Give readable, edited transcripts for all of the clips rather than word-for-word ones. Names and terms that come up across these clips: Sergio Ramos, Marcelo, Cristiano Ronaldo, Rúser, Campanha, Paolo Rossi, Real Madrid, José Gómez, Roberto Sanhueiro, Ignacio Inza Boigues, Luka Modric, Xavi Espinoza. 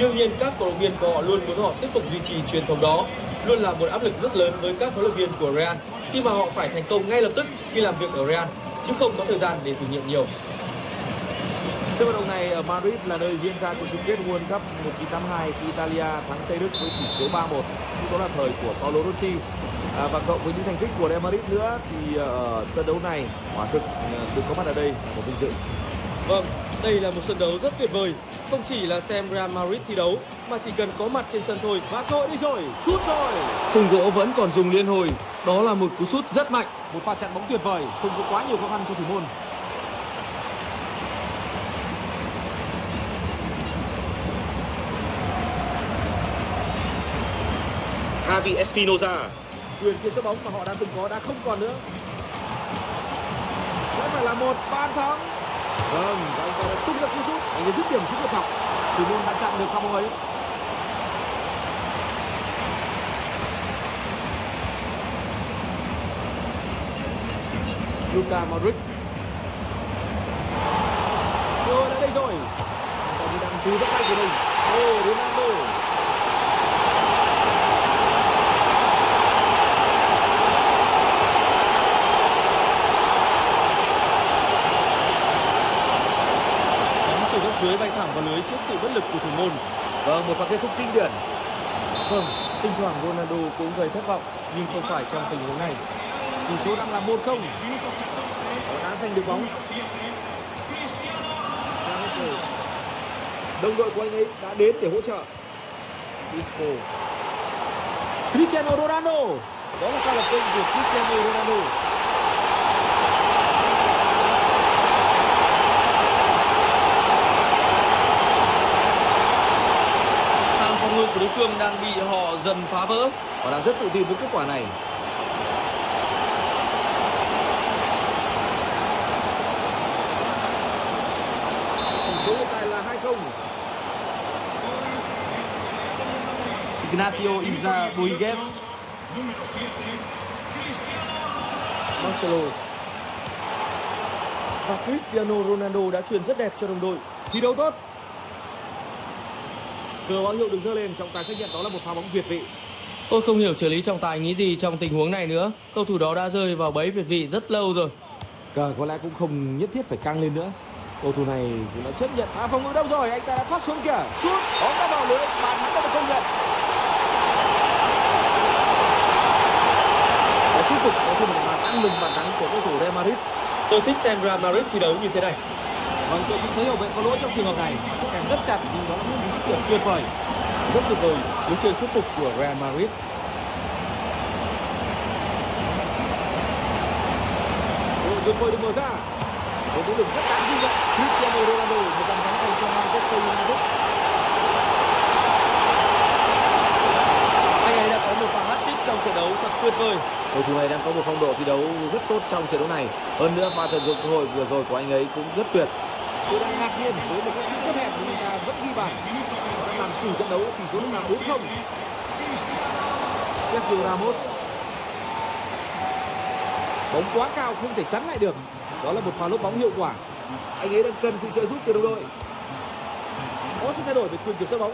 đương nhiên các cổ động viên của họ luôn muốn họ tiếp tục duy trì truyền thống đó, luôn là một áp lực rất lớn với các huấn luyện viên của Real khi mà họ phải thành công ngay lập tức khi làm việc ở Real, chứ không có thời gian để thử nghiệm nhiều. Sân vận động này ở Madrid là nơi diễn ra trận chung kết World Cup 1982 khi Italia thắng Tây Đức với tỷ số 3-1. Đó là thời của Paolo Rossi. Và cộng với những thành tích của Real Madrid nữa thì ở sân đấu này quả thực được có mặt ở đây là một vinh dự. Vâng, đây là một sân đấu rất tuyệt vời. Không chỉ là xem Real Madrid thi đấu mà chỉ cần có mặt trên sân thôi. Và cơ hội đi rồi, sút rồi. Khung gỗ vẫn còn dùng liên hồi. Đó là một cú sút rất mạnh, một pha chặn bóng tuyệt vời, không có quá nhiều khó khăn cho thủ môn. Xavi Espinoza. Quyền kiểm soát bóng mà họ đã từng có đã không còn nữa. Sẽ phải là một bàn thắng. Vâng, và anh ta đã tung ra cú sút, anh ấy dứt điểm trước cột dọc. Thủ môn đã chặn được pha bóng ấy. Luka Modric. Rồi đã đây rồi. Và đi đang cứu rất hay của mình. Ô, Ronaldo. Dưới bay thẳng vào lưới trước sự bất lực của thủ môn. Vâng, một pha kết thúc kinh điển. Vâng, thỉnh thoảng Ronaldo cũng gây thất vọng nhưng không phải trong tình huống này. Tỷ số đang là 1-0. Đã giành được bóng. Đồng đội của anh ấy đã đến để hỗ trợ. Cristiano Ronaldo. Đó là pha lập công của Cristiano Ronaldo. Đối phương đang bị họ dần phá vỡ và đã rất tự tin với kết quả này. Tỷ số hiện tại là 2-0. Ignacio Inza Boigues. Marcelo. Và Cristiano Ronaldo đã chuyền rất đẹp cho đồng đội. Thi đấu tốt. Cờ báo hiệu được dơ lên, trọng tài xác nhận đó là một pha bóng việt vị. Tôi không hiểu trợ lý trọng tài nghĩ gì trong tình huống này nữa. Cầu thủ đó đã rơi vào bẫy việt vị rất lâu rồi. Cờ có lẽ cũng không nhất thiết phải căng lên nữa. Cầu thủ này cũng đã chấp nhận. Phòng ngự đâu rồi, anh ta đã thoát xuống kìa. Sút, bóng đã vào lưới, bàn thắng đã được công nhận. Và tiếp tục có thêm một màn ăn mừng bàn thắng của cầu thủ Real Madrid. Tôi thích xem Real Madrid thi đấu như thế này. Vâng, tôi cũng thấy hậu vệ có lỗi trong trường hợp này, kèm rất chặt nhưng đó là một cú sút điểm tuyệt vời, rất tuyệt vời, lối chơi thuyết phục của Real Madrid. Đội tuyệt vời được mở ra, một cú đỉnh rất đáng ghi nhận. Cristiano Ronaldo một bàn thắng dành cho Manchester United. Anh ấy đã có một pha hat-trick trong trận đấu thật tuyệt vời. Cầu thủ này đang có một phong độ thi đấu rất tốt trong trận đấu này. Hơn nữa pha tận dụng cơ hội vừa rồi của anh ấy cũng rất tuyệt. Tôi đang ngạc nhiên với một cú sút rất hẹp nhưng anh ta vẫn ghi bàn. Họ đã làm chủ trận đấu, tỷ số là 4-0. Sergio Ramos. Bóng quá cao không thể chắn lại được. Đó là một pha lốp bóng hiệu quả. Anh ấy đang cần sự trợ giúp từ đồng đội. Họ sẽ thay đổi về quyền kiểm soát bóng.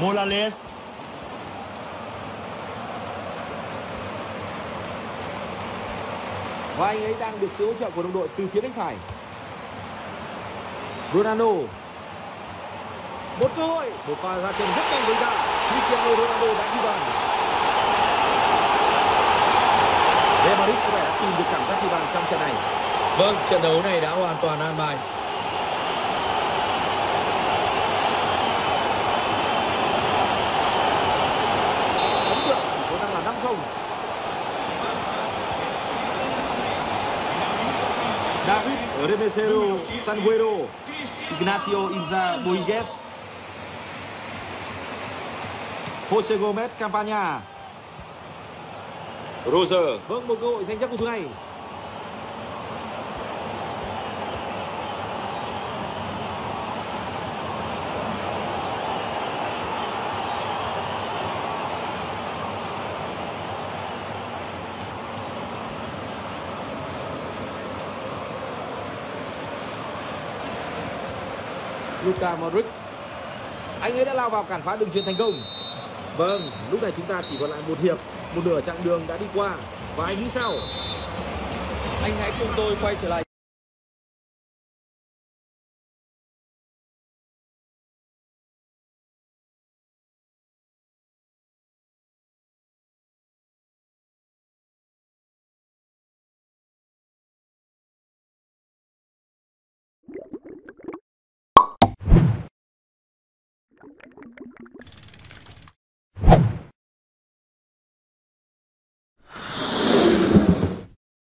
Morales. Và anh ấy đang được sự hỗ trợ của đồng đội từ phía cánh phải. Ronaldo. Một cơ hội, một pha ra chân rất nhanh với ta. Cristiano Ronaldo đã ghi bàn. Real Madrid có vẻ đã tìm được cảm giác ghi bàn trong trận này. Vâng, trận đấu này đã hoàn toàn an bài. Ấn tượng, tỷ số đang là 5-0. David Roberto Sanhueiro, Ignacio Inza Boigues, José Gómez, Campanha, Rúser. Vâng, một cơ hội dành cho cầu thủ này. Luka Modric. Anh ấy đã lao vào cản phá đường chuyền thành công. Vâng, lúc này chúng ta chỉ còn lại một hiệp, một nửa chặng đường đã đi qua. Và anh nghĩ sao? Anh hãy cùng tôi quay trở lại.